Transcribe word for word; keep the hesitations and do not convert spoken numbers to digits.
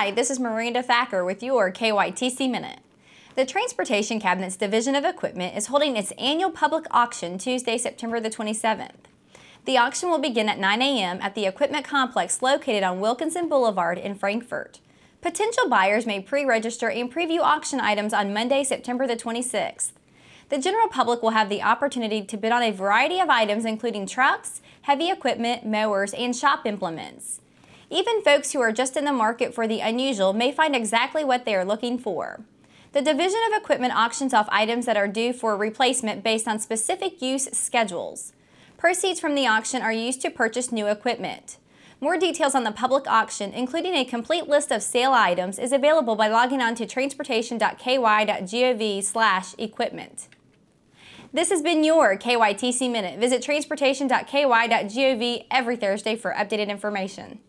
Hi, this is Miranda Thacker with your K Y T C Minute. The Transportation Cabinet's Division of Equipment is holding its annual public auction Tuesday, September the twenty-seventh. The auction will begin at nine A M at the equipment complex located on Wilkinson Boulevard in Frankfort. Potential buyers may pre-register and preview auction items on Monday, September the twenty-sixth. The general public will have the opportunity to bid on a variety of items including trucks, heavy equipment, mowers, and shop implements. Even folks who are just in the market for the unusual may find exactly what they are looking for. The Division of Equipment auctions off items that are due for replacement based on specific use schedules. Proceeds from the auction are used to purchase new equipment. More details on the public auction, including a complete list of sale items, is available by logging on to transportation dot K Y dot gov slash equipment. This has been your K Y T C Minute. Visit transportation dot K Y dot gov every Thursday for updated information.